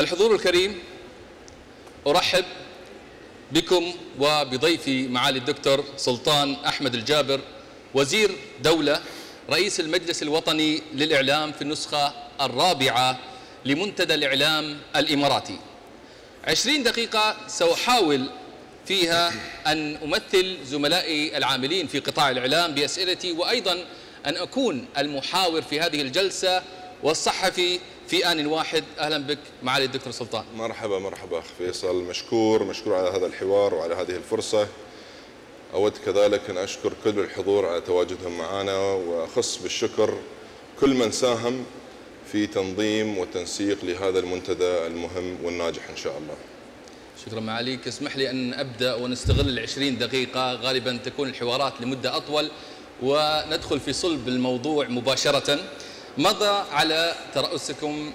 الحضور الكريم، أرحب بكم وبضيفي معالي الدكتور سلطان أحمد الجابر، وزير دولة رئيس المجلس الوطني للإعلام في النسخة الرابعة لمنتدى الإعلام الإماراتي. 20 دقيقة سأحاول فيها أن أمثل زملائي العاملين في قطاع الإعلام بأسئلتي، وأيضا أن أكون المحاور في هذه الجلسة والصحفي في آن واحد. أهلا بك معالي الدكتور سلطان. مرحبا أخ فيصل، مشكور على هذا الحوار وعلى هذه الفرصة. أود كذلك أن أشكر كل الحضور على تواجدهم معنا، وأخص بالشكر كل من ساهم في تنظيم وتنسيق لهذا المنتدى المهم والناجح إن شاء الله. شكرا معاليك. اسمح لي أن أبدأ ونستغل 20 دقيقة، غالبا تكون الحوارات لمدة أطول، وندخل في صلب الموضوع مباشرة. مضى على ترأسكم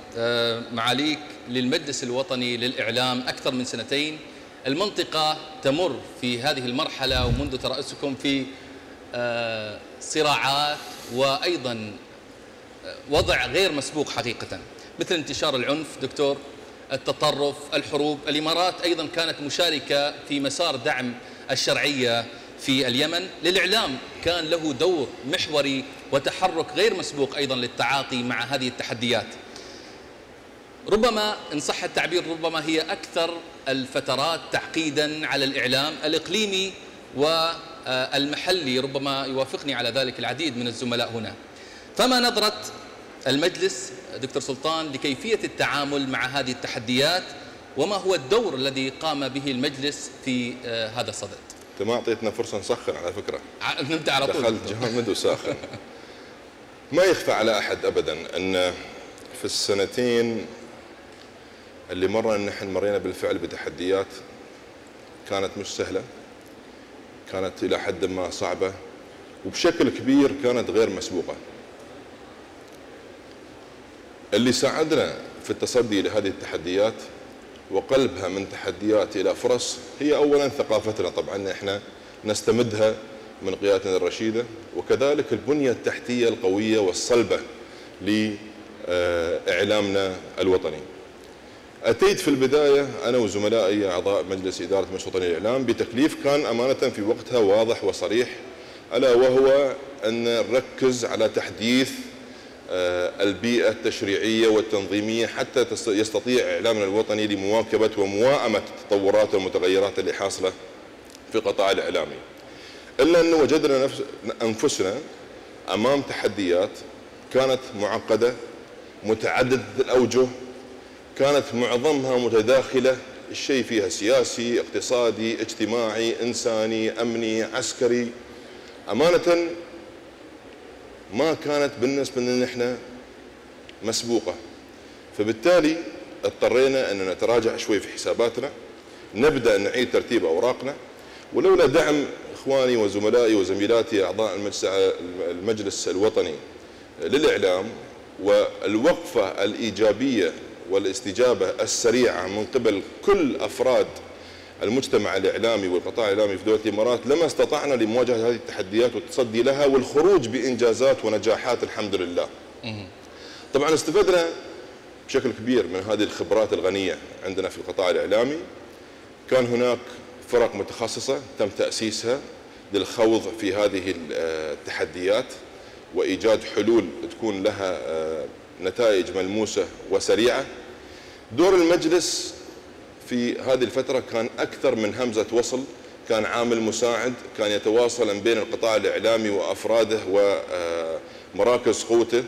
معاليك للمجلس الوطني للإعلام أكثر من سنتين. المنطقة تمر في هذه المرحلة ومنذ ترأسكم في صراعات، وأيضا وضع غير مسبوق حقيقة، مثل انتشار العنف دكتور، التطرف، الحروب. الإمارات أيضا كانت مشاركة في مسار دعم الشرعية في اليمن. للإعلام كان له دور محوري وتحرك غير مسبوق أيضا للتعاطي مع هذه التحديات. ربما إن صح التعبير، ربما هي أكثر الفترات تعقيدا على الإعلام الإقليمي والمحلي، ربما يوافقني على ذلك العديد من الزملاء هنا. فما نظرة المجلس دكتور سلطان لكيفية التعامل مع هذه التحديات، وما هو الدور الذي قام به المجلس في هذا الصدد؟ أنت ما أعطيتنا فرصة نسخن، على فكرة نبدأ على طول، دخلت جامد وساخن. ما يخفى على أحد أبدا أن في السنتين اللي مرة نحن مرينا بالفعل بتحديات كانت مش سهلة، كانت إلى حد ما صعبة، وبشكل كبير كانت غير مسبوقة. اللي ساعدنا في التصدي لهذه التحديات وقلبها من تحديات إلى فرص هي أولا ثقافتنا، طبعا إحنا نستمدها من قيادتنا الرشيدة، وكذلك البنية التحتية القوية والصلبة لإعلامنا الوطني. أتيت في البداية أنا وزملائي أعضاء مجلس إدارة المجلس الوطني للإعلام بتكليف كان أمانة في وقتها واضح وصريح، ألا وهو أن نركز على تحديث البيئة التشريعية والتنظيمية حتى يستطيع إعلامنا الوطني لمواكبة ومواءمة التطورات والمتغيرات اللي حاصلة في قطاع الإعلامي. إلا أن وجدنا أنفسنا أمام تحديات كانت معقدة، متعددة الأوجه، كانت معظمها متداخلة، الشيء فيها سياسي، اقتصادي، اجتماعي، إنساني، أمني، عسكري. أمانة ما كانت بالنسبة لنا احنا مسبوقة، فبالتالي اضطرينا أن نتراجع شوي في حساباتنا، نبدأ نعيد ترتيب أوراقنا. ولولا دعم إخواني وزملائي وزميلاتي أعضاء المجلس الوطني للإعلام والوقفة الإيجابية والاستجابة السريعة من قبل كل أفراد المجتمع الإعلامي والقطاع الإعلامي في دولة الإمارات، لما استطعنا لمواجهة هذه التحديات والتصدي لها والخروج بإنجازات ونجاحات الحمد لله. طبعا استفدنا بشكل كبير من هذه الخبرات الغنية عندنا في القطاع الإعلامي. كان هناك فرق متخصصة تم تأسيسها للخوض في هذه التحديات وإيجاد حلول تكون لها نتائج ملموسة وسريعة. دور المجلس في هذه الفترة كان أكثر من همزة وصل، كان عامل مساعد، كان يتواصل بين القطاع الإعلامي وأفراده ومراكز قوته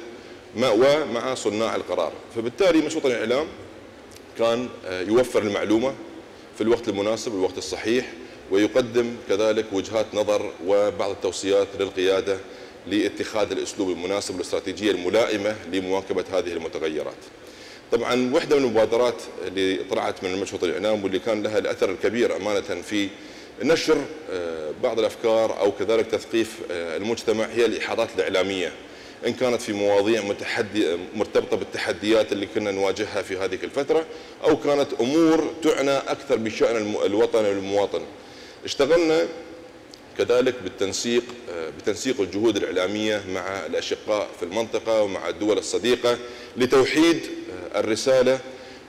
ومع صناع القرار. فبالتالي مجلس الوطني للإعلام كان يوفر المعلومة في الوقت المناسب والوقت الصحيح، ويقدم كذلك وجهات نظر وبعض التوصيات للقيادة لاتخاذ الأسلوب المناسب والاستراتيجية الملائمة لمواكبة هذه المتغيرات. طبعا واحدة من المبادرات اللي طلعت من المجلس الوطني للإعلام واللي كان لها الأثر الكبير أمانة في نشر بعض الأفكار أو كذلك تثقيف المجتمع، هي الإحاطات الإعلامية، إن كانت في مواضيع مرتبطة بالتحديات اللي كنا نواجهها في هذه الفترة، أو كانت أمور تعنى أكثر بشأن الوطن والمواطن. اشتغلنا كذلك بتنسيق الجهود الإعلامية مع الأشقاء في المنطقة ومع الدول الصديقة لتوحيد الرسالة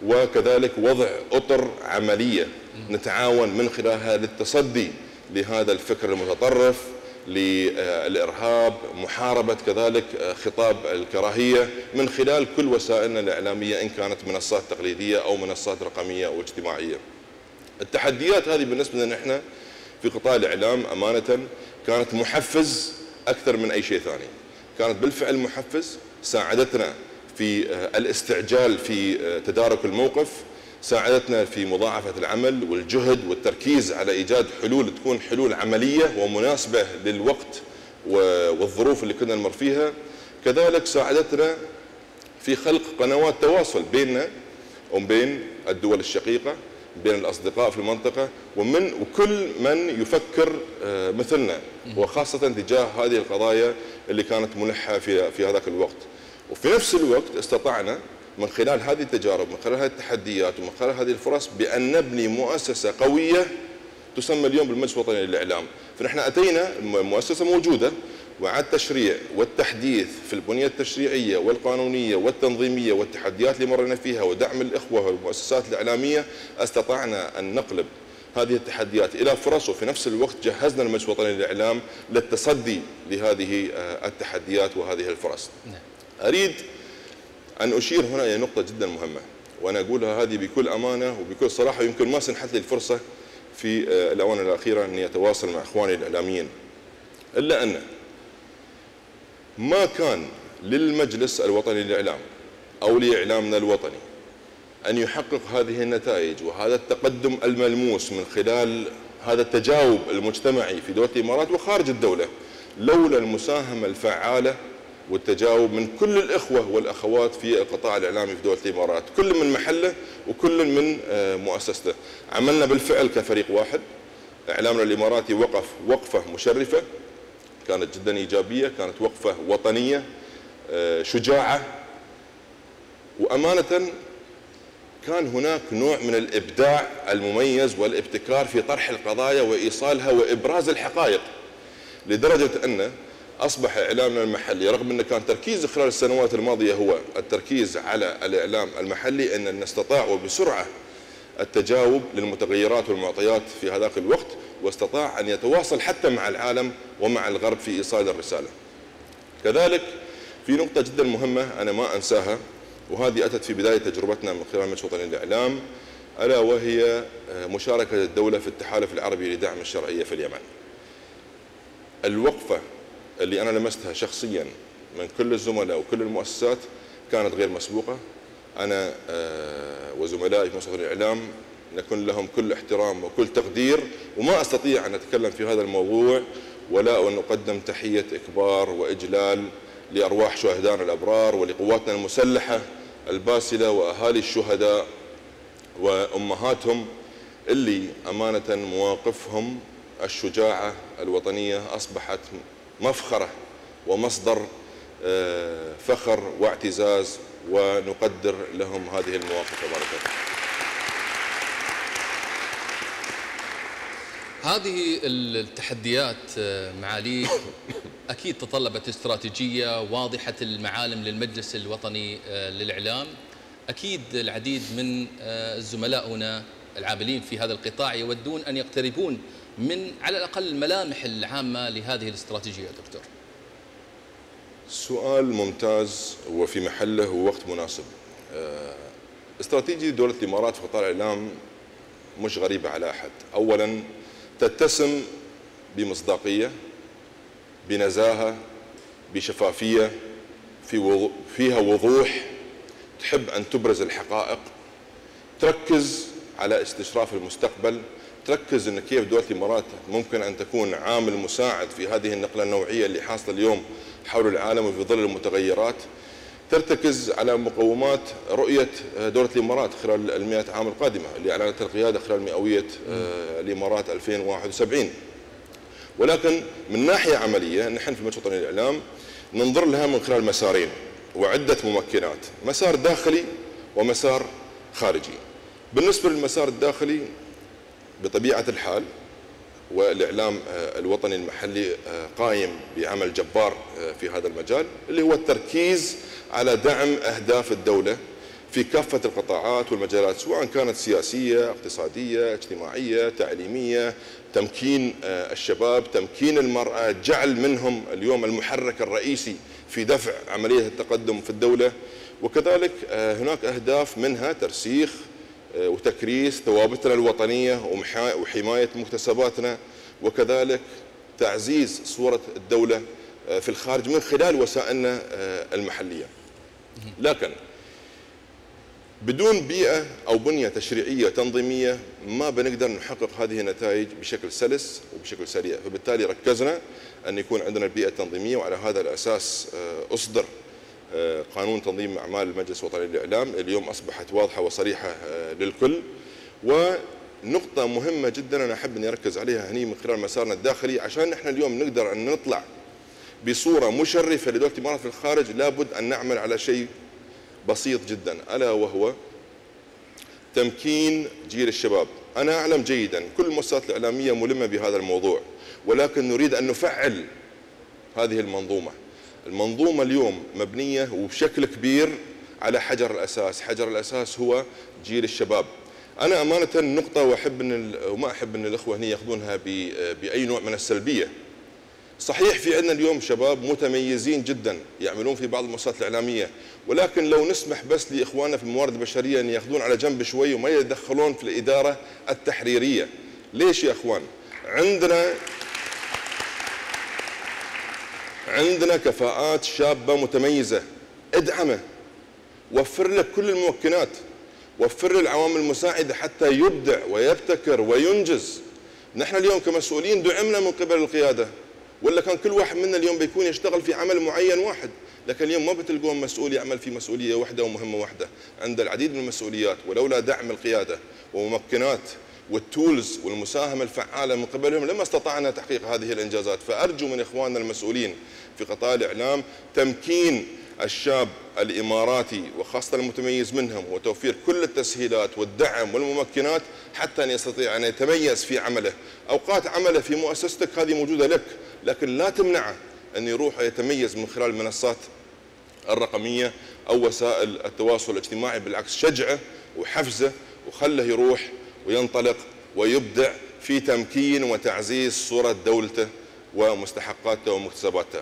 وكذلك وضع أطر عملية نتعاون من خلالها للتصدي لهذا الفكر المتطرف، للإرهاب، محاربة كذلك خطاب الكراهية من خلال كل وسائلنا الإعلامية إن كانت منصات تقليدية أو منصات رقمية أو اجتماعية. التحديات هذه بالنسبة لنا احنا في قطاع الإعلام أمانة كانت محفز أكثر من أي شيء ثاني، كانت بالفعل محفز، ساعدتنا في الاستعجال في تدارك الموقف، ساعدتنا في مضاعفة العمل والجهد والتركيز على إيجاد حلول تكون حلول عملية ومناسبة للوقت والظروف اللي كنا نمر فيها. كذلك ساعدتنا في خلق قنوات تواصل بيننا وبين الدول الشقيقة، بين الأصدقاء في المنطقة وكل من يفكر مثلنا، وخاصة تجاه هذه القضايا اللي كانت ملحة في هذاك الوقت. وفي نفس الوقت استطعنا من خلال هذه التجارب، من خلال هذه التحديات، ومن خلال هذه الفرص بأن نبني مؤسسة قوية تسمى اليوم بالمجلس الوطني للإعلام. فنحن أتينا مؤسسة موجودة وعلى التشريع والتحديث في البنية التشريعية والقانونية والتنظيمية والتحديات اللي مرينا فيها ودعم الإخوة والمؤسسات الإعلامية، استطعنا أن نقلب هذه التحديات إلى فرص، وفي نفس الوقت جهزنا المجلس الوطني للإعلام للتصدي لهذه التحديات وهذه الفرص. أريد أن أشير هنا إلى نقطة جدا مهمة، وأنا أقولها هذه بكل أمانة وبكل صراحة، ويمكن ما سنحت لي الفرصة في الأونة الأخيرة أني أتواصل مع إخواني الإعلاميين، إلا أن ما كان للمجلس الوطني للإعلام أو لإعلامنا الوطني أن يحقق هذه النتائج وهذا التقدم الملموس من خلال هذا التجاوب المجتمعي في دولة الإمارات وخارج الدولة لولا المساهمة الفعالة والتجاوب من كل الإخوة والأخوات في القطاع الإعلامي في دولة الإمارات، كل من محله وكل من مؤسسته. عملنا بالفعل كفريق واحد، إعلامنا الإماراتي وقف وقفة مشرفة كانت جدا إيجابية، كانت وقفة وطنية شجاعة، وأمانة كان هناك نوع من الإبداع المميز والابتكار في طرح القضايا وإيصالها وإبراز الحقائق، لدرجة أن أصبح إعلامنا المحلي رغم أنه كان تركيز خلال السنوات الماضية هو التركيز على الإعلام المحلي، أن نستطاع بسرعة التجاوب للمتغيرات والمعطيات في هذاك الوقت، واستطاع أن يتواصل حتى مع العالم ومع الغرب في إيصال الرسالة. كذلك في نقطة جدا مهمة أنا ما أنساها، وهذه أتت في بداية تجربتنا من خلال مجلس الوطني للإعلام، ألا وهي مشاركة الدولة في التحالف العربي لدعم الشرعية في اليمن. الوقفة اللي أنا لمستها شخصيا من كل الزملاء وكل المؤسسات كانت غير مسبوقة. أنا وزملائي في مجلس الوطني للإعلام نكون لهم كل احترام وكل تقدير، وما أستطيع أن أتكلم في هذا الموضوع ولا أن أقدم تحية إكبار وإجلال لأرواح شهدائنا الأبرار ولقواتنا المسلحة الباسلة وأهالي الشهداء وأمهاتهم اللي أمانة مواقفهم الشجاعة الوطنية أصبحت مفخرة ومصدر فخر واعتزاز، ونقدر لهم هذه المواقف تبارك. هذه التحديات معاليك أكيد تطلبت استراتيجية واضحة المعالم للمجلس الوطني للإعلام. أكيد العديد من زملائنا العاملين في هذا القطاع يودون أن يقتربون من على الأقل الملامح العامة لهذه الاستراتيجية. دكتور، سؤال ممتاز وفي محله ووقت مناسب. استراتيجية دولة الإمارات في قطاع الإعلام مش غريبة على أحد. أولاً تتسم بمصداقية، بنزاهة، بشفافية، فيها وضوح، تحب أن تبرز الحقائق، تركز على استشراف المستقبل، تركز أن كيف دولة الإمارات ممكن أن تكون عامل مساعد في هذه النقلة النوعية اللي حاصلة اليوم حول العالم وفي ظل المتغيرات. ترتكز على مقومات رؤية دولة الإمارات خلال المئة عام القادمة اللي أعلنتها القيادة خلال مئوية الإمارات 2071. ولكن من ناحية عملية نحن في مجلس الوطني للإعلام ننظر لها من خلال مسارين وعدة ممكنات، مسار داخلي ومسار خارجي. بالنسبة للمسار الداخلي بطبيعة الحال والإعلام الوطني المحلي قائم بعمل جبار في هذا المجال، اللي هو التركيز على دعم أهداف الدولة في كافة القطاعات والمجالات، سواء كانت سياسية، اقتصادية، اجتماعية، تعليمية، تمكين الشباب، تمكين المرأة، جعل منهم اليوم المحرك الرئيسي في دفع عملية التقدم في الدولة. وكذلك هناك أهداف منها ترسيخ وتكريس ثوابتنا الوطنية وحماية مكتسباتنا، وكذلك تعزيز صورة الدولة في الخارج من خلال وسائلنا المحلية. لكن بدون بيئة أو بنية تشريعية تنظيمية ما بنقدر نحقق هذه النتائج بشكل سلس وبشكل سريع، فبالتالي ركزنا أن يكون عندنا البيئة التنظيمية، وعلى هذا الأساس أصدر قانون تنظيم أعمال المجلس الوطني للإعلام، اليوم أصبحت واضحة وصريحة للكل. ونقطة مهمة جدا أنا أحب أني أركز عليها هني من خلال مسارنا الداخلي، عشان نحن اليوم نقدر أن نطلع بصورة مشرفة لدولة الإمارات في الخارج لابد أن نعمل على شيء بسيط جدا، ألا وهو تمكين جيل الشباب. أنا أعلم جيدا كل المؤسسات الإعلامية ملمة بهذا الموضوع، ولكن نريد أن نفعل هذه المنظومة. المنظومة اليوم مبنية وبشكل كبير على حجر الأساس، حجر الأساس هو جيل الشباب. أنا أمانة نقطة وأحب وما أحب أن الأخوة هنا يأخذونها بأي نوع من السلبية. صحيح في عندنا اليوم شباب متميزين جدا يعملون في بعض المؤسسات الإعلامية، ولكن لو نسمح بس لإخواننا في الموارد البشرية أن يأخذون على جنب شوي وما يتدخلون في الإدارة التحريرية. ليش يا إخوان؟ عندنا كفاءات شابة متميزة، ادعمه، وفر له كل الممكنات، وفر له العوامل المساعدة حتى يبدع ويبتكر وينجز. نحن اليوم كمسؤولين دعمنا من قبل القيادة، ولا كان كل واحد منا اليوم بيكون يشتغل في عمل معين واحد، لكن اليوم ما بتلقون مسؤول يعمل في مسؤولية واحدة ومهمة واحدة، عنده العديد من المسؤوليات، ولولا دعم القيادة وممكنات والتولز والمساهمة الفعالة من قبلهم لما استطعنا تحقيق هذه الإنجازات. فأرجو من إخواننا المسؤولين في قطاع الإعلام تمكين الشاب الإماراتي وخاصة المتميز منهم، وتوفير كل التسهيلات والدعم والممكنات حتى أن يستطيع أن يتميز في عمله. أوقات عمله في مؤسستك هذه موجودة لك، لكن لا تمنعه أن يروح ويتميز من خلال المنصات الرقمية أو وسائل التواصل الاجتماعي، بالعكس شجعه وحفزه وخله يروح وينطلق ويبدع في تمكين وتعزيز صورة دولته ومستحقاته ومكتسباته.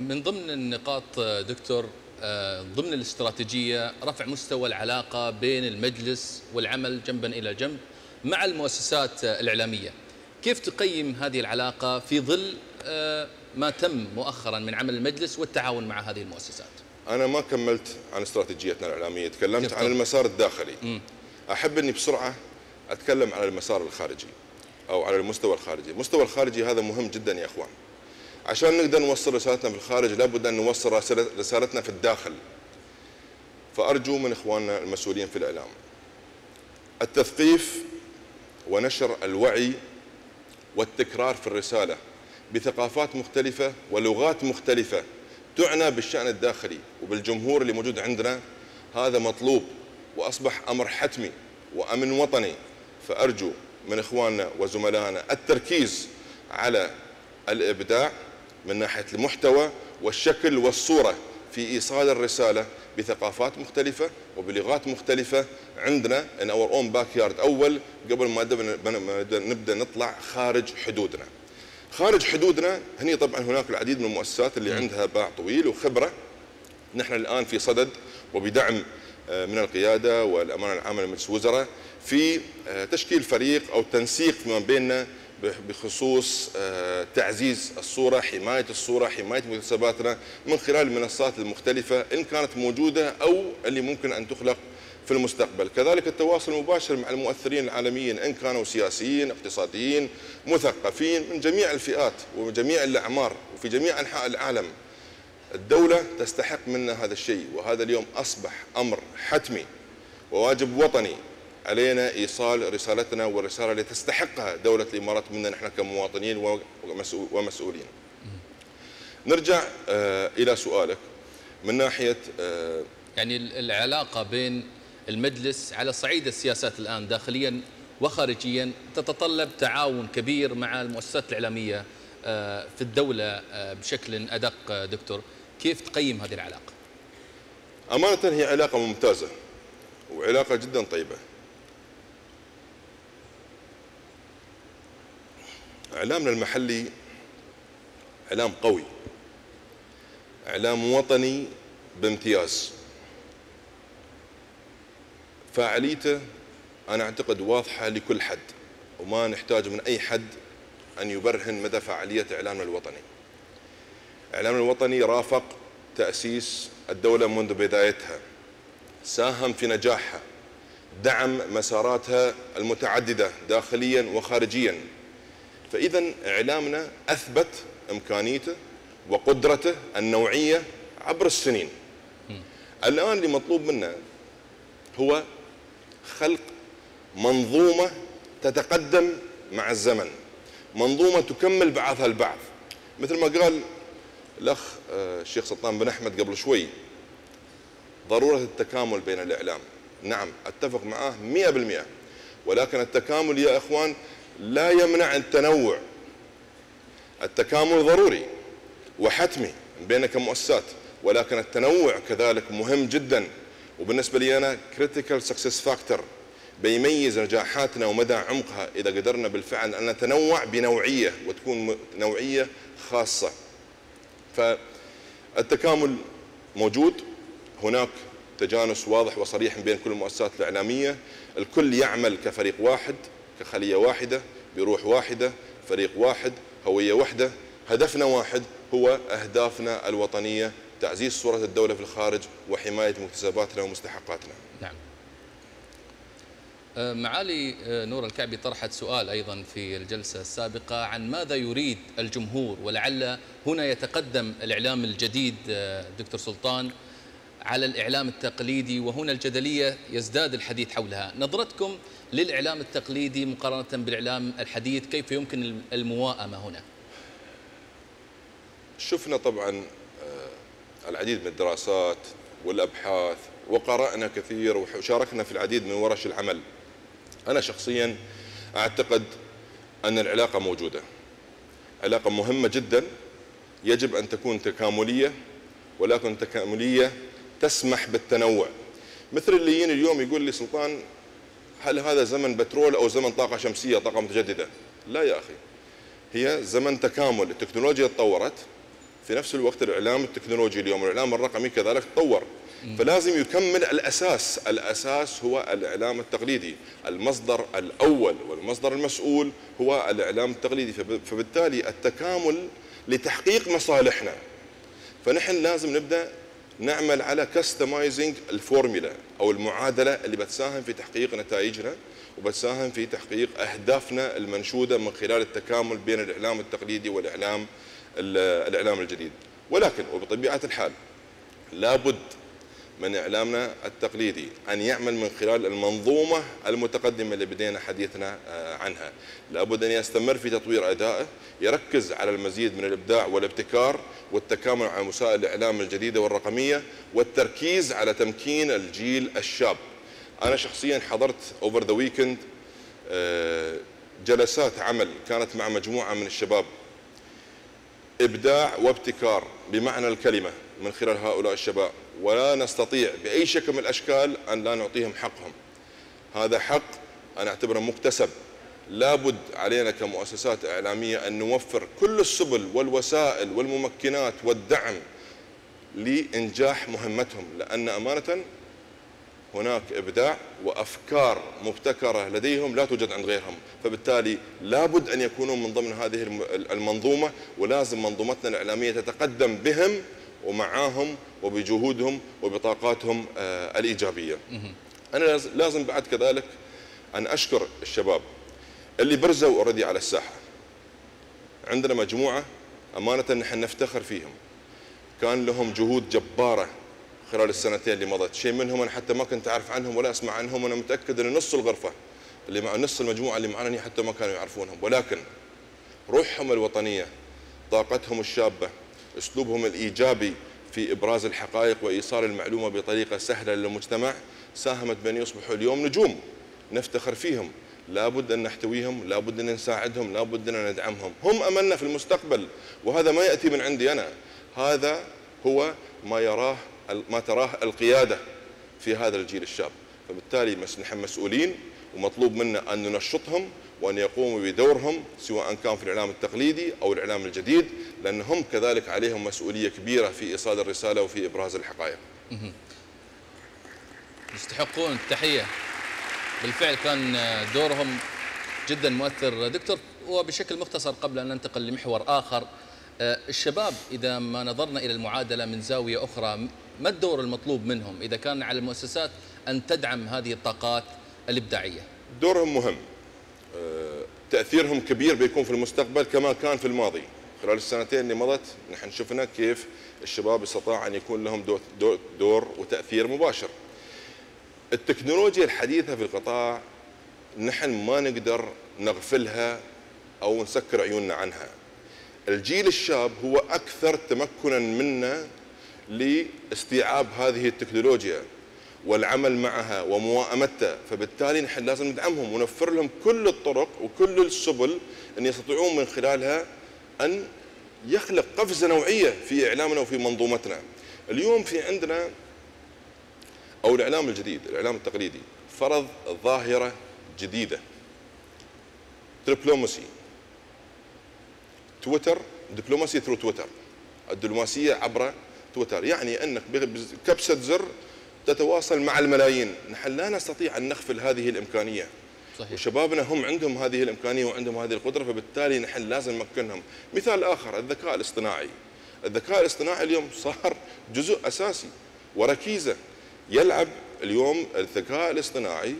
من ضمن النقاط دكتور ضمن الاستراتيجية رفع مستوى العلاقة بين المجلس والعمل جنبا إلى جنب مع المؤسسات الإعلامية، كيف تقيم هذه العلاقة في ظل ما تم مؤخرا من عمل المجلس والتعاون مع هذه المؤسسات؟ أنا ما كملت عن استراتيجيتنا الإعلامية، تكلمت عن المسار الداخلي. أحب أني بسرعة أتكلم على المسار الخارجي أو على المستوى الخارجي. المستوى الخارجي هذا مهم جدا يا إخوان، عشان نقدر نوصل رسالتنا في الخارج لابد أن نوصل رسالتنا في الداخل. فأرجو من إخواننا المسؤولين في الإعلام التثقيف ونشر الوعي والتكرار في الرسالة بثقافات مختلفة ولغات مختلفة تعنى بالشأن الداخلي وبالجمهور اللي موجود عندنا، هذا مطلوب وأصبح أمر حتمي وأمن وطني. فأرجو من إخواننا وزملائنا التركيز على الإبداع من ناحية المحتوى والشكل والصورة في إيصال الرسالة بثقافات مختلفة وبلغات مختلفة عندنا in our own backyard أول، قبل ما نبدأ نطلع خارج حدودنا. خارج حدودنا هني طبعا هناك العديد من المؤسسات اللي عندها باع طويل وخبرة. نحن الآن في صدد وبدعم من القيادة والأمانة العامة لمجلس الوزراء في تشكيل فريق أو تنسيق فيما بيننا بخصوص تعزيز الصورة، حماية الصورة، حماية مكتسباتنا من خلال المنصات المختلفة إن كانت موجودة أو اللي ممكن أن تخلق في المستقبل. كذلك التواصل المباشر مع المؤثرين العالميين إن كانوا سياسيين، اقتصاديين، مثقفين، من جميع الفئات ومن جميع الأعمار وفي جميع أنحاء العالم. الدولة تستحق منا هذا الشيء، وهذا اليوم أصبح أمر حتمي وواجب وطني. علينا إيصال رسالتنا والرسالة اللي تستحقها دولة الإمارات منا نحن كمواطنين ومسؤولين. نرجع إلى سؤالك من ناحية يعني العلاقة بين المجلس على صعيد السياسات الآن داخليا وخارجيا تتطلب تعاون كبير مع المؤسسات الإعلامية في الدولة بشكل أدق. دكتور كيف تقيم هذه العلاقة؟ أمانة هي علاقة ممتازة وعلاقة جدا طيبة. إعلامنا المحلي إعلام قوي، إعلام وطني بامتياز، فاعليته أنا أعتقد واضحة لكل حد، وما نحتاج من أي حد أن يبرهن مدى فاعلية إعلامنا الوطني. إعلامنا الوطني رافق تأسيس الدولة منذ بدايتها، ساهم في نجاحها، دعم مساراتها المتعددة داخليا وخارجيا، فإذا إعلامنا أثبت إمكانيته وقدرته النوعية عبر السنين. الآن اللي مطلوب منا هو خلق منظومة تتقدم مع الزمن، منظومة تكمل بعضها البعض، مثل ما قال الأخ الشيخ سلطان بن أحمد قبل شوي، ضرورة التكامل بين الإعلام. نعم أتفق معاه 100%، ولكن التكامل يا إخوان لا يمنع التنوع. التكامل ضروري وحتمي بين كمؤسسات، ولكن التنوع كذلك مهم جدا، وبالنسبة لي أنا critical success factor بيميز نجاحاتنا ومدى عمقها إذا قدرنا بالفعل أن نتنوع بنوعية وتكون نوعية خاصة. فالتكامل موجود، هناك تجانس واضح وصريح بين كل المؤسسات الإعلامية، الكل يعمل كفريق واحد، كخلية واحدة، بروح واحدة، فريق واحد، هوية واحدة، هدفنا واحد، هو أهدافنا الوطنية، تعزيز صورة الدولة في الخارج وحماية مكتسباتنا ومستحقاتنا. نعم. معالي نورة الكعبي طرحت سؤال أيضا في الجلسة السابقة عن ماذا يريد الجمهور، ولعل هنا يتقدم الإعلام الجديد دكتور سلطان على الإعلام التقليدي، وهنا الجدلية يزداد الحديث حولها. نظرتكم للإعلام التقليدي مقارنة بالإعلام الحديث، كيف يمكن المواءمة هنا؟ شفنا طبعا العديد من الدراسات والأبحاث، وقرأنا كثير وشاركنا في العديد من ورش العمل. أنا شخصيا أعتقد أن العلاقة موجودة، علاقة مهمة جدا، يجب أن تكون تكاملية، ولكن تكاملية تسمح بالتنوع. مثل اللي يجيني اليوم يقول لي سلطان هل هذا زمن بترول أو زمن طاقة شمسية طاقة متجددة؟ لا يا أخي، هي زمن تكامل، التكنولوجيا تطورت، في نفس الوقت الإعلام التكنولوجي اليوم والإعلام الرقمي كذلك تطور، فلازم يكمل الأساس. الأساس هو الإعلام التقليدي، المصدر الأول والمصدر المسؤول هو الإعلام التقليدي، فبالتالي التكامل لتحقيق مصالحنا، فنحن لازم نبدأ نعمل على كاستمايزنج الفورميلا أو المعادلة اللي بتساهم في تحقيق نتائجنا وبتساهم في تحقيق أهدافنا المنشودة من خلال التكامل بين الإعلام التقليدي والإعلام الجديد. ولكن وبطبيعة الحال لابد من إعلامنا التقليدي أن يعمل من خلال المنظومة المتقدمة اللي بدينا حديثنا عنها، لابد أن يستمر في تطوير أدائه، يركز على المزيد من الإبداع والابتكار والتكامل على وسائل الإعلام الجديدة والرقمية، والتركيز على تمكين الجيل الشاب. أنا شخصيا حضرت أوفر ذا ويكند جلسات عمل كانت مع مجموعة من الشباب، إبداع وابتكار بمعنى الكلمة من خلال هؤلاء الشباب، ولا نستطيع بأي شكل من الأشكال أن لا نعطيهم حقهم. هذا حق أنا أعتبره مكتسب، لابد علينا كمؤسسات إعلامية أن نوفر كل السبل والوسائل والممكنات والدعم لإنجاح مهمتهم، لأن أمانة هناك إبداع وأفكار مبتكرة لديهم لا توجد عند غيرهم، فبالتالي لابد أن يكونوا من ضمن هذه المنظومة، ولازم منظومتنا الإعلامية تتقدم بهم ومعاهم وبجهودهم وبطاقاتهم الإيجابية. أنا لازم بعد كذلك أن أشكر الشباب اللي برزوا أوريدي على الساحة. عندنا مجموعة أمانة نحن نفتخر فيهم، كان لهم جهود جبارة خلال السنتين اللي مضت، شيء منهم أنا حتى ما كنت أعرف عنهم ولا أسمع عنهم، وأنا متأكد أن نص الغرفة اللي مع نص المجموعة اللي معنا حتى ما كانوا يعرفونهم، ولكن روحهم الوطنية، طاقتهم الشابة، أسلوبهم الإيجابي في إبراز الحقائق وإيصال المعلومة بطريقة سهلة للمجتمع ساهمت بأن يصبحوا اليوم نجوم نفتخر فيهم. لابد أن نحتويهم، لابد أن نساعدهم، لابد أن ندعمهم، هم أملنا في المستقبل، وهذا ما يأتي من عندي أنا، هذا هو ما يراه ما تراه القيادة في هذا الجيل الشاب. فبالتالي نحن مسؤولين ومطلوب منا أن ننشطهم وأن يقوموا بدورهم سواء كان في الإعلام التقليدي أو الإعلام الجديد، لأنهم كذلك عليهم مسؤولية كبيرة في إيصال الرسالة وفي إبراز الحقائق. يستحقون التحية، بالفعل كان دورهم جدا مؤثر دكتور. وبشكل مختصر قبل أن ننتقل لمحور آخر، الشباب إذا ما نظرنا إلى المعادلة من زاوية أخرى، ما الدور المطلوب منهم إذا كان على المؤسسات أن تدعم هذه الطاقات الإبداعية؟ دورهم مهم، تأثيرهم كبير بيكون في المستقبل كما كان في الماضي. خلال السنتين اللي مضت نحن شفنا كيف الشباب استطاع أن يكون لهم دور وتأثير مباشر. التكنولوجيا الحديثة في القطاع نحن ما نقدر نغفلها أو نسكر عيوننا عنها. الجيل الشاب هو أكثر تمكنا منا لاستيعاب هذه التكنولوجيا والعمل معها ومواءمتها، فبالتالي نحن لازم ندعمهم ونوفر لهم كل الطرق وكل السبل أن يستطيعون من خلالها أن يخلق قفزة نوعية في إعلامنا وفي منظومتنا. اليوم في عندنا أو الإعلام الجديد، الإعلام التقليدي فرض ظاهرة جديدة، دبلوماسي تويتر، دبلوماسية ثرو تويتر، الدبلوماسية عبر تويتر، يعني أنك بكبسة زر تتواصل مع الملايين. نحن لا نستطيع أن نغفل هذه الإمكانية، صحيح. وشبابنا هم عندهم هذه الإمكانية وعندهم هذه القدرة، فبالتالي نحن لازم نمكنهم. مثال آخر، الذكاء الاصطناعي. الذكاء الاصطناعي اليوم صار جزء أساسي وركيزة، يلعب اليوم الذكاء الاصطناعي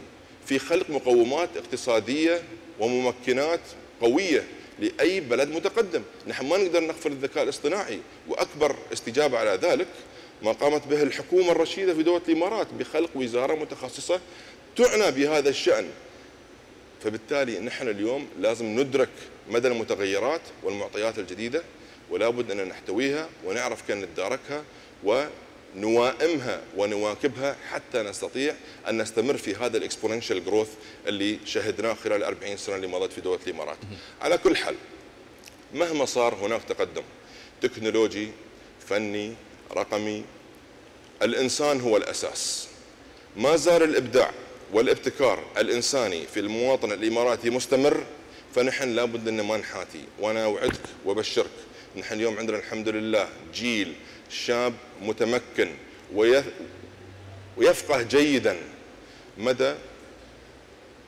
في خلق مقومات اقتصادية وممكنات قوية لأي بلد متقدم. نحن ما نقدر نغفل الذكاء الاصطناعي، وأكبر استجابة على ذلك ما قامت به الحكومة الرشيدة في دولة الإمارات بخلق وزارة متخصصة تعنى بهذا الشأن. فبالتالي نحن اليوم لازم ندرك مدى المتغيرات والمعطيات الجديدة، ولا بد أن نحتويها ونعرف كيف نتداركها ونوائمها ونواكبها حتى نستطيع أن نستمر في هذا الإكسبوننشال جروث اللي شهدناه خلال 40 سنة اللي مضت في دولة الإمارات. على كل حال، مهما صار هناك تقدم تكنولوجي، فني، رقمي، الإنسان هو الأساس. ما زال الإبداع والابتكار الإنساني في المواطن الإماراتي مستمر، فنحن لابد أن ما نحاتي. وأنا أوعدك وبشرك، نحن اليوم عندنا الحمد لله جيل شاب متمكن ويفقه جيدا مدى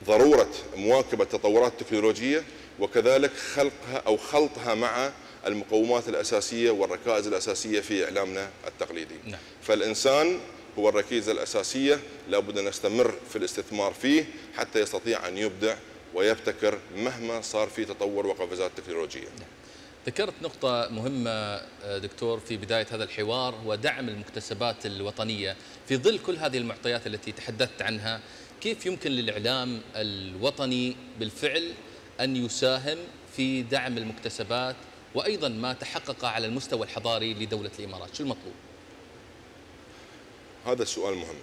ضرورة مواكبة التطورات التكنولوجية، وكذلك خلقها أو خلطها مع المقومات الأساسية والركائز الأساسية في إعلامنا التقليدي. نعم. فالإنسان هو الركيزة الأساسية، لابد أن نستمر في الاستثمار فيه حتى يستطيع أن يبدع ويبتكر مهما صار في تطور وقفزات تكنولوجية. نعم. ذكرت نقطة مهمة دكتور في بداية هذا الحوار، ودعم المكتسبات الوطنية في ظل كل هذه المعطيات التي تحدثت عنها. كيف يمكن للإعلام الوطني بالفعل أن يساهم في دعم المكتسبات وأيضا ما تحقق على المستوى الحضاري لدولة الإمارات؟ شو المطلوب؟ هذا السؤال مهم.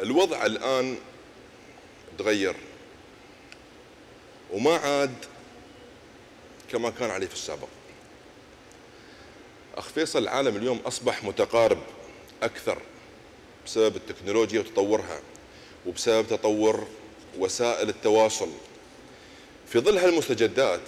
الوضع الآن تغير وما عاد كما كان عليه في السابق. أخ فيصل، العالم اليوم أصبح متقارب أكثر بسبب التكنولوجيا وتطورها وبسبب تطور وسائل التواصل. في ظل هالمستجدات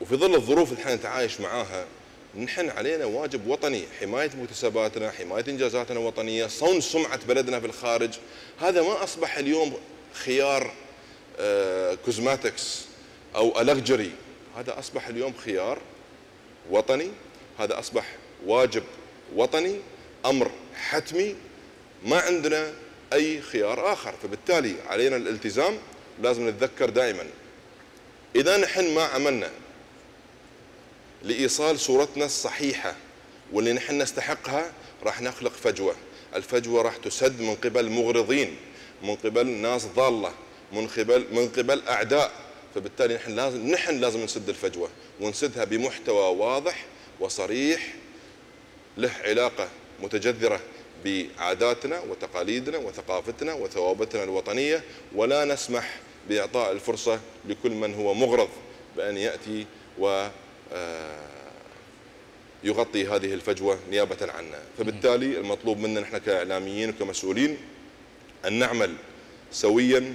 وفي ظل الظروف اللي احنا نتعايش معاها، نحن علينا واجب وطني، حماية مكتسباتنا، حماية إنجازاتنا الوطنية، صون سمعة بلدنا في الخارج. هذا ما أصبح اليوم خيار كوزماتكس أو ألكجري، هذا أصبح اليوم خيار وطني، هذا أصبح واجب وطني، أمر حتمي، ما عندنا أي خيار آخر. فبالتالي علينا الالتزام. لازم نتذكر دائما، إذا نحن ما عملنا لإيصال صورتنا الصحيحة واللي نحن نستحقها، راح نخلق فجوة. الفجوة راح تسد من قبل مغرضين، من قبل ناس ضالة، من قبل أعداء. فبالتالي نحن لازم نسد الفجوة، ونسدها بمحتوى واضح وصريح له علاقة متجذرة بعاداتنا وتقاليدنا وثقافتنا وثوابتنا الوطنية، ولا نسمح بإعطاء الفرصة لكل من هو مغرض بأن يأتي و يغطي هذه الفجوة نيابة عنا. فبالتالي المطلوب منا نحن كإعلاميين وكمسؤولين أن نعمل سويا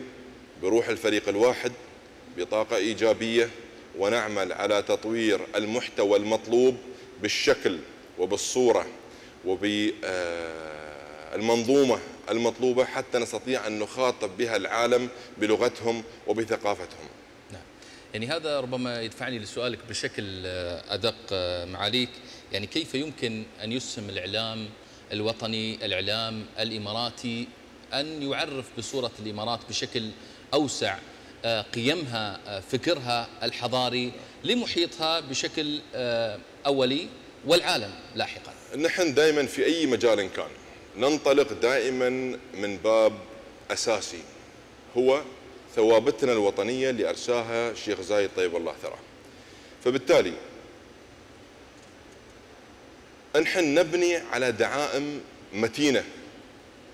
بروح الفريق الواحد بطاقة إيجابية، ونعمل على تطوير المحتوى المطلوب بالشكل وبالصورة وبالمنظومة المطلوبة حتى نستطيع أن نخاطب بها العالم بلغتهم وبثقافتهم. يعني هذا ربما يدفعني لسؤالك بشكل أدق معاليك، يعني كيف يمكن أن يسهم الإعلام الوطني، الإعلام الإماراتي، أن يعرف بصورة الإمارات بشكل أوسع، قيمها، فكرها الحضاري لمحيطها بشكل أولي والعالم لاحقا؟ نحن دائما في أي مجال كان ننطلق دائما من باب أساسي هو ثوابتنا الوطنية اللي أرساها الشيخ زايد طيب الله ثراه. فبالتالي نحن نبني على دعائم متينة،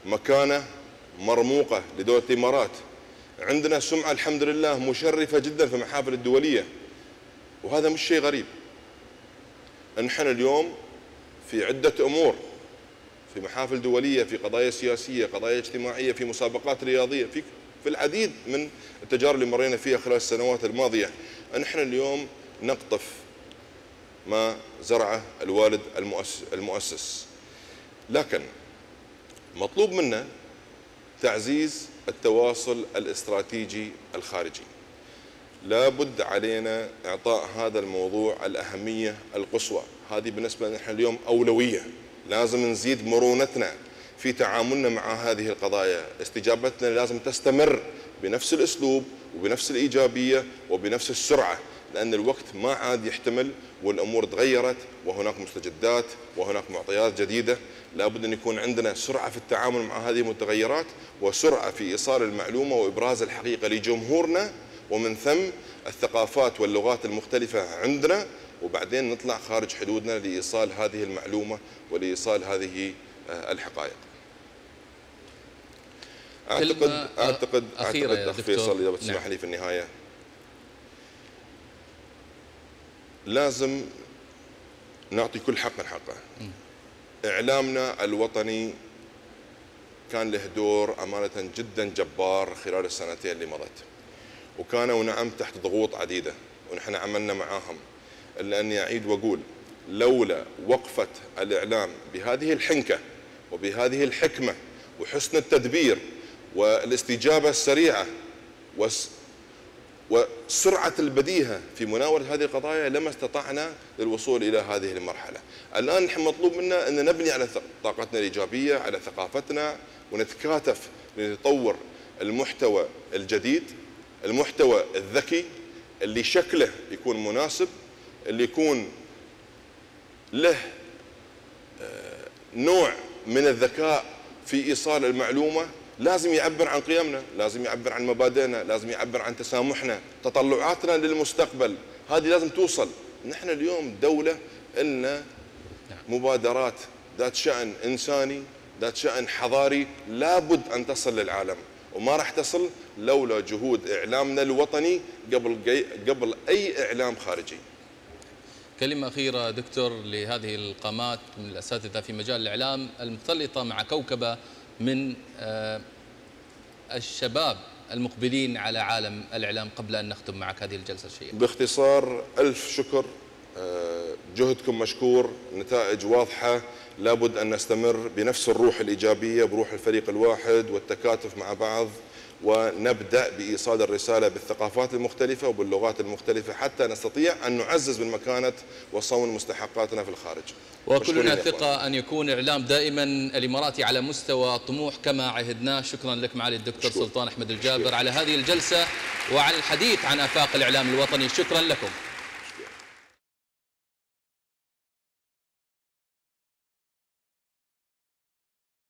مكانة مرموقة لدولة الإمارات. عندنا سمعة الحمد لله مشرفة جدا في المحافل الدولية، وهذا مش شيء غريب. نحن اليوم في عدة أمور، في محافل دولية، في قضايا سياسية، قضايا اجتماعية، في مسابقات رياضية، في العديد من التجارب اللي مرينا فيها خلال السنوات الماضية. نحن اليوم نقطف ما زرعه الوالد المؤسس، لكن مطلوب منا تعزيز التواصل الاستراتيجي الخارجي. لا بد علينا إعطاء هذا الموضوع الأهمية القصوى. هذه بالنسبة لنا اليوم أولوية. لازم نزيد مرونتنا في تعاملنا مع هذه القضايا. استجابتنا لازم تستمر بنفس الأسلوب وبنفس الإيجابية وبنفس السرعة، لأن الوقت ما عاد يحتمل، والأمور تغيرت، وهناك مستجدات وهناك معطيات جديدة. لابد أن يكون عندنا سرعة في التعامل مع هذه المتغيرات، وسرعة في إيصال المعلومة وإبراز الحقيقة لجمهورنا، ومن ثم الثقافات واللغات المختلفة عندنا، وبعدين نطلع خارج حدودنا لإيصال هذه المعلومة ولإيصال هذه الحقائق. أعتقد أخ فيصل إذا بتسمح لي في النهاية، لازم نعطي كل حق من حقه. إعلامنا الوطني كان له دور أمانة جدا جبار خلال السنتين اللي مضت، وكان ونعم تحت ضغوط عديدة، ونحن عملنا معاهم. إلا أني أعيد وأقول لولا وقفة الإعلام بهذه الحنكة وبهذه الحكمة وحسن التدبير والاستجابة السريعة وسرعة البديهة في مناولة هذه القضايا لما استطعنا للوصول إلى هذه المرحلة. الآن نحن مطلوب منا أن نبني على طاقتنا الإيجابية، على ثقافتنا، ونتكاتف لنطور المحتوى الجديد، المحتوى الذكي اللي شكله يكون مناسب، اللي يكون له نوع من الذكاء في إيصال المعلومة. لازم يعبر عن قيمنا، لازم يعبر عن مبادئنا، لازم يعبر عن تسامحنا، تطلعاتنا للمستقبل. هذه لازم توصل. نحن اليوم دولة لنا مبادرات ذات شأن إنساني، ذات شأن حضاري، لابد أن تصل للعالم، وما راح تصل لولا جهود إعلامنا الوطني قبل أي إعلام خارجي. كلمة أخيرة دكتور لهذه القامات من الأساتذة في مجال الإعلام المختلطة مع كوكبة من الشباب المقبلين على عالم الإعلام قبل أن نختم معك هذه الجلسة الشيقة. باختصار، ألف شكر، جهدكم مشكور، نتائج واضحة. لابد أن نستمر بنفس الروح الإيجابية، بروح الفريق الواحد والتكاتف مع بعض، ونبدأ بإيصال الرسالة بالثقافات المختلفة وباللغات المختلفة حتى نستطيع أن نعزز من مكانة وصون مستحقاتنا في الخارج. وكلنا ثقة أن يكون إعلام دائما الإماراتي على مستوى طموح كما عهدناه. شكرا لك معالي الدكتور سلطان أحمد الجابر على هذه الجلسة وعلى الحديث عن آفاق الإعلام الوطني. شكرا لكم.